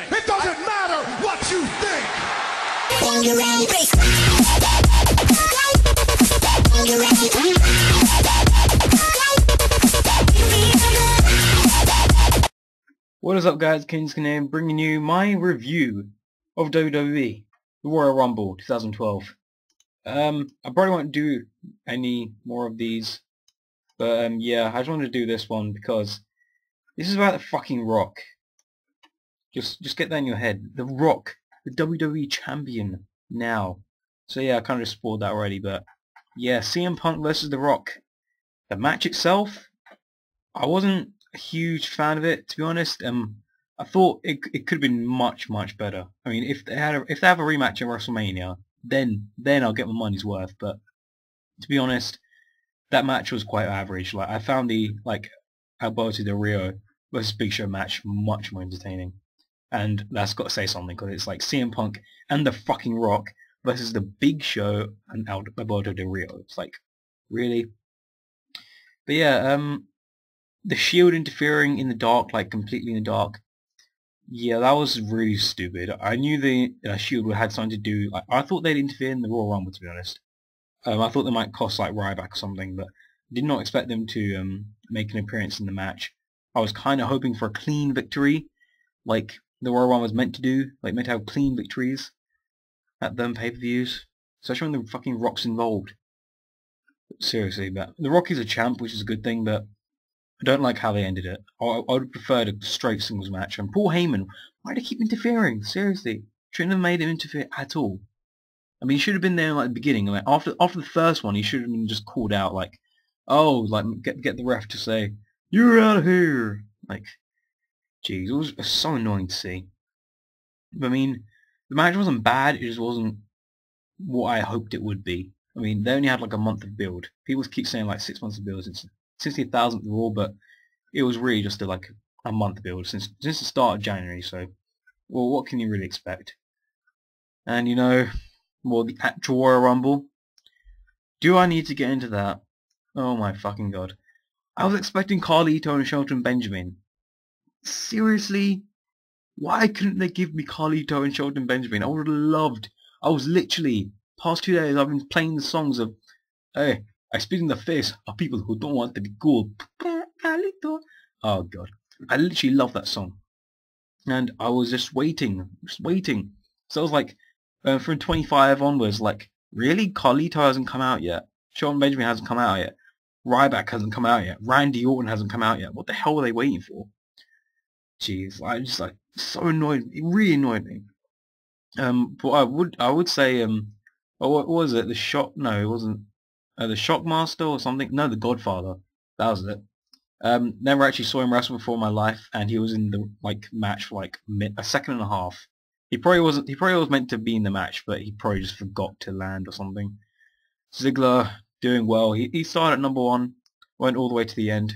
It doesn't matter what you think. What is up, guys? Kaneziken bringing you my review of WWE, the Royal Rumble 2012. I probably won't do any more of these, but yeah, I just wanted to do this one because this is about the fucking Rock. Just get that in your head. The Rock, the WWE champion now. So yeah, I kind of just spoiled that already, but yeah, CM Punk versus The Rock. The match itself, I wasn't a huge fan of it, to be honest. I thought it could have been much better. I mean, if they have a rematch at WrestleMania, then I'll get my money's worth. But to be honest, that match was quite average. Like, I found the Alberto Del Rio versus Big Show match much more entertaining. And that's got to say something, because it's like CM Punk and the fucking Rock versus the Big Show and Alberto Del Rio. It's like, really? But yeah, the Shield interfering in the dark, like completely in the dark. Yeah, that was really stupid. I knew the Shield had something to do. I thought they'd interfere in the Royal Rumble, to be honest. I thought they might cost like Ryback or something, but did not expect them to make an appearance in the match. I was kind of hoping for a clean victory, like the Royal Rumble was meant to do, like meant to have clean victories at them pay-per-views, especially when the fucking Rock's involved. Seriously, but the Rock is a champ, which is a good thing, but I don't like how they ended it. I would have preferred a straight singles match. And Paul Heyman, why did he keep interfering? Seriously, shouldn't have made him interfere at all. I mean, he should have been there like the beginning. Like after the first one, he should have been just called out, like, oh, like get the ref to say, "You're out of here!" Like, jeez, it was so annoying to see. But I mean, the match wasn't bad, it just wasn't what I hoped it would be. I mean, they only had like a month of build. People keep saying like 6 months of build since the 1000th Raw, but it was really just like a month build since the start of January, so, well, what can you really expect? And you know, well, the actual Royal Rumble, do I need to get into that? Oh my fucking god. I was expecting Carlito and Shelton Benjamin. Seriously, why couldn't they give me Carlito and Shelton Benjamin? I would have loved. I was literally, past 2 days I've been playing the songs of, hey, I spit in the face of people who don't want to be cool. Carlito. Oh god, I literally love that song, and I was just waiting. So I was like, from 25 onwards, like, really, Carlito hasn't come out yet. Shelton Benjamin hasn't come out yet. Ryback hasn't come out yet. Randy Orton hasn't come out yet. What the hell are they waiting for? Jeez, I just like so annoyed. It really annoyed me. But I would say, oh, what was it? The Shock? No, it wasn't. The Shockmaster or something? No, The Godfather. That was it. Never actually saw him wrestle before in my life, and he was in the match for a second and a half. He probably was meant to be in the match, but he probably just forgot to land or something. Ziggler doing well. He started at #1, went all the way to the end,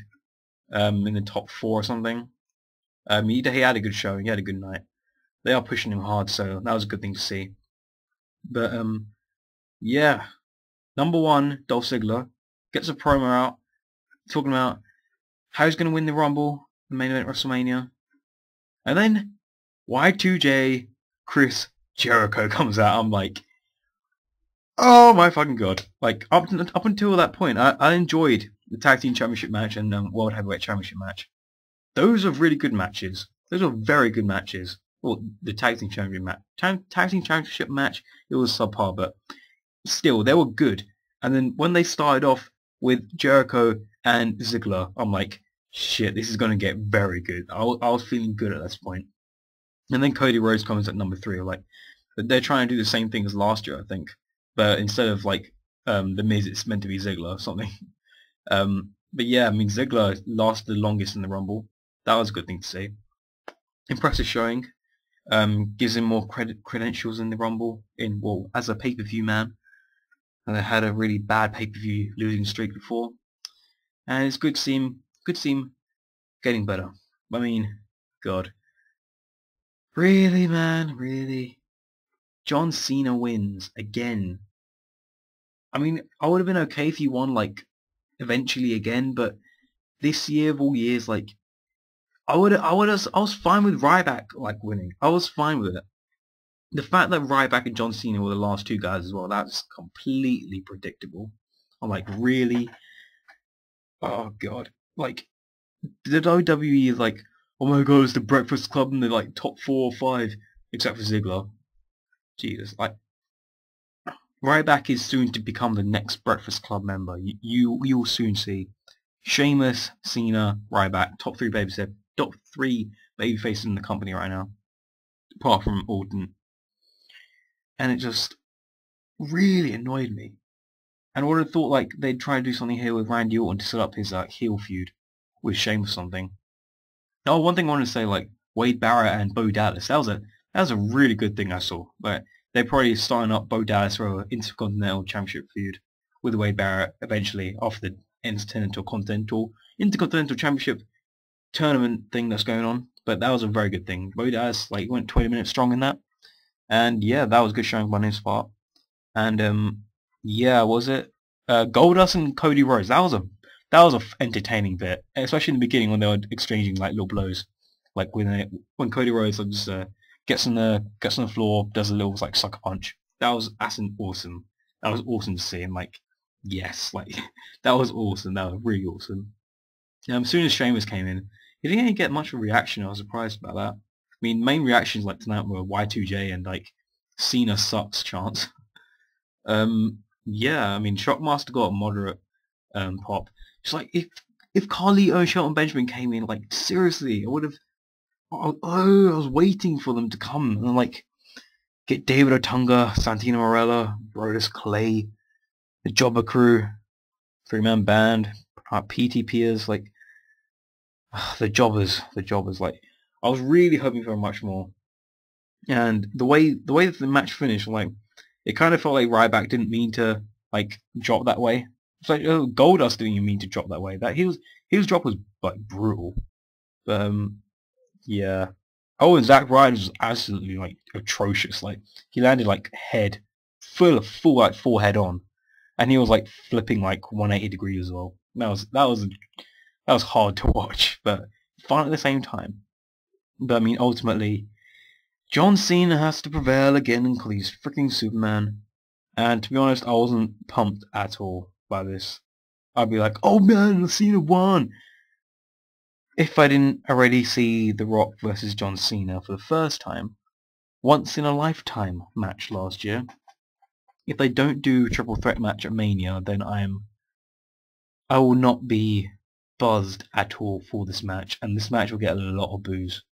in the top 4 or something. He had a good show. He had a good night. They are pushing him hard, so that was a good thing to see. But yeah, #1, Dolph Ziggler gets a promo out talking about how he's going to win the Rumble, the main event at WrestleMania, and then Y2J Chris Jericho comes out. I'm like, oh my fucking god! Like up until that point, I enjoyed the Tag Team Championship match and World Heavyweight Championship match. Those are really good matches. Those are very good matches. Well, the Tag Team Championship match. Tag Team Championship match, it was subpar, but still, they were good. And then when they started off with Jericho and Ziggler, I'm like, shit, this is going to get very good. I was feeling good at this point. And then Cody Rhodes comes at #3. Like, they're trying to do the same thing as last year, I think. But instead of, like, The Miz, it's meant to be Ziggler or something. But yeah, I mean, Ziggler lasted the longest in the Rumble. That was a good thing to see. Impressive showing. Gives him more credentials in the Rumble, as a pay-per-view man. And they had a really bad pay-per-view losing streak before. And it's good to see him getting better. I mean, god. Really, man, really? John Cena wins again. I mean, I would have been okay if he won, like, eventually again, but this year of all years, like, I was fine with Ryback like winning. I was fine with it. The fact that Ryback and John Cena were the last two guys as well, that's completely predictable. I'm like, really? Oh god. Like, the WWE is like, oh my god, it's the Breakfast Club and they're like top 4 or 5, except for Ziggler. Jesus, like, Ryback is soon to become the next Breakfast Club member. You'll soon see. Sheamus, Cena, Ryback, top three babyfaces in the company right now, apart from Orton. And it just really annoyed me. And I would have thought like they'd try to do something here with Randy Orton to set up his heel feud with Sheamus or something. Oh, one thing I want to say, like Wade Barrett and Bo Dallas, that was a really good thing I saw. But they're probably starting up Bo Dallas for an Intercontinental Championship feud with Wade Barrett eventually after the Intercontinental Championship tournament thing that's going on. But that was a very good thing. Bo Dallas like went 20 minutes strong in that, and yeah, that was good showing by his part. And yeah, was it Goldust and Cody Rhodes? That was a entertaining bit, especially in the beginning when they were exchanging like little blows, like when Cody Rhodes just gets on the floor, does a little like sucker punch. That's awesome. That was awesome to see. And like, yes, like that was awesome. That was really awesome. As soon as Sheamus came in, he didn't get much of a reaction. I was surprised about that. I mean, main reactions like tonight were Y2J and like Cena sucks chants. Yeah, I mean, Shockmaster got a moderate pop. Just like if Carlito and Shelton Benjamin came in, like seriously, I would have. I was waiting for them to come and like get David Otunga, Santino Morello, Brodus Clay, the Jobber Crew, three-man band, PTPers, like the jobbers. Like I was really hoping for much more. And the way that the match finished, like it kind of felt like Ryback didn't mean to like drop that way. It's like, oh, Goldust didn't even mean to drop that way. That his drop was like brutal. Yeah. Oh, and Zack Ryder was absolutely like atrocious. Like he landed like head full like forehead on, and he was like flipping like 180 degrees as well. That was hard to watch, but fun at the same time. But I mean, ultimately, John Cena has to prevail again and because he's freaking Superman. And to be honest, I wasn't pumped at all by this. I'd be like, oh man, Cena won! If I didn't already see The Rock versus John Cena for the first time, once in a lifetime match last year. If they don't do a triple threat match at Mania, then I will not be buzzed at all for this match, and this match will get a lot of boos.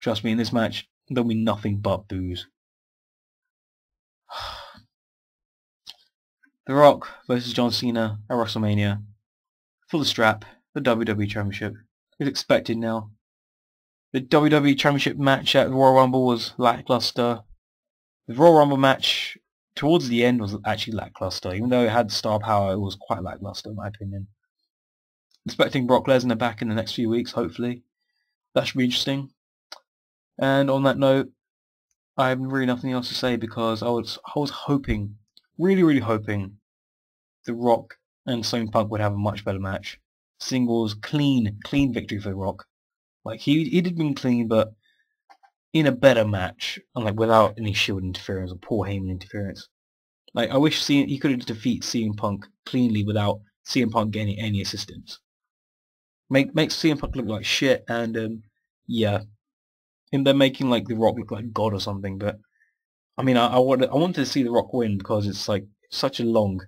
Trust me, in this match, there'll be nothing but boos. The Rock versus John Cena at WrestleMania for the strap, the WWE Championship, is expected now. The WWE Championship match at Royal Rumble was lackluster. The Royal Rumble match towards the end was actually lackluster, even though it had star power, it was quite lackluster in my opinion. Expecting Brock Lesnar back in the next few weeks, hopefully. That should be interesting. And on that note, I have really nothing else to say because I was hoping, really, really hoping, The Rock and CM Punk would have a much better match. Singles, clean victory for The Rock. Like, he'd have been clean, but in a better match, and like without any Shield interference or Paul Heyman interference. Like, I wish he could have defeated CM Punk cleanly without CM Punk getting any assistance. Makes CM Punk look like shit, and yeah, and they're making like The Rock look like God or something. But I mean, I wanted to see The Rock win because it's like such a long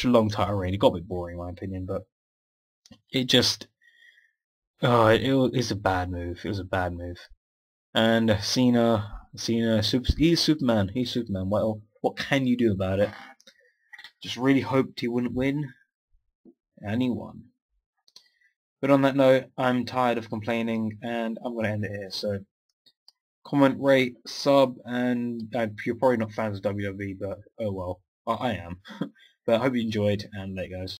title reign. It got a bit boring in my opinion, but it just it's a bad move. It was a bad move. And Cena, he's Superman. He's Superman. Well, what can you do about it? Just really hoped he wouldn't win. Anyone. But on that note, I'm tired of complaining and I'm going to end it here. So comment, rate, sub, and you're probably not fans of WWE, but oh well, I am. But I hope you enjoyed, and there it goes.